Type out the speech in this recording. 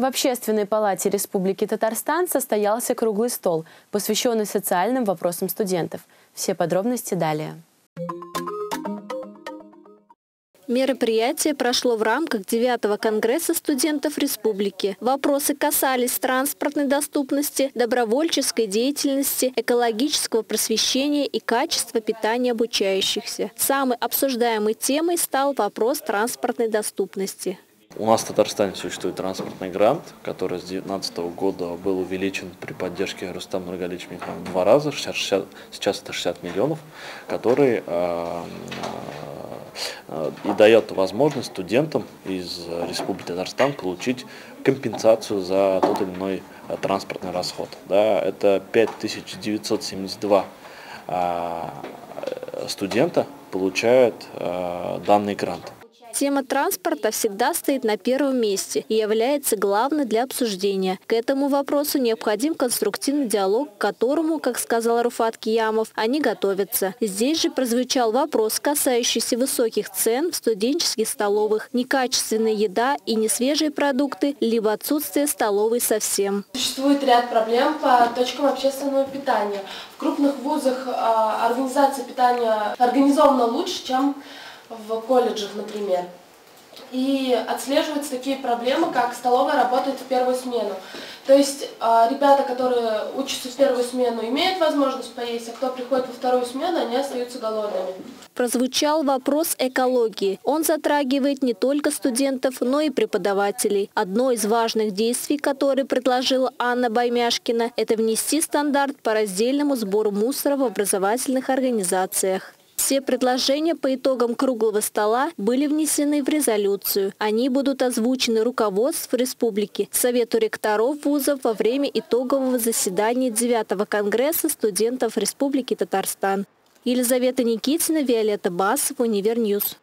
В Общественной палате Республики Татарстан состоялся круглый стол, посвященный социальным вопросам студентов. Все подробности далее. Мероприятие прошло в рамках 9-го Конгресса студентов республики. Вопросы касались транспортной доступности, добровольческой деятельности, экологического просвещения и качества питания обучающихся. Самой обсуждаемой темой стал вопрос транспортной доступности. У нас в Татарстане существует транспортный грант, который с 2019 года был увеличен при поддержке Рустама Нургалиевича Михайловича в 2 раза, сейчас это 60 миллионов, который и дает возможность студентам из Республики Татарстан получить компенсацию за тот или иной транспортный расход. Да, это 5972 студента получают данный грант. Тема транспорта всегда стоит на первом месте и является главной для обсуждения. К этому вопросу необходим конструктивный диалог, к которому, как сказал Руфат Киямов, они готовятся. Здесь же прозвучал вопрос, касающийся высоких цен в студенческих столовых, некачественная еда и несвежие продукты, либо отсутствие столовой совсем. Существует ряд проблем по точкам общественного питания. В крупных вузах организация питания организована лучше, чем в колледжах, например. И отслеживаются такие проблемы, как столовая работает в первую смену. То есть ребята, которые учатся в первую смену, имеют возможность поесть, а кто приходит во вторую смену, они остаются голодными. Прозвучал вопрос экологии. Он затрагивает не только студентов, но и преподавателей. Одно из важных действий, которые предложила Анна Боймашкина, это внести стандарт по раздельному сбору мусора в образовательных организациях. Все предложения по итогам круглого стола были внесены в резолюцию. Они будут озвучены руководству республики, Совету ректоров вузов во время итогового заседания 9-го Конгресса студентов Республики Татарстан. Елизавета Никитина, Виолетта Басова, Универньюз.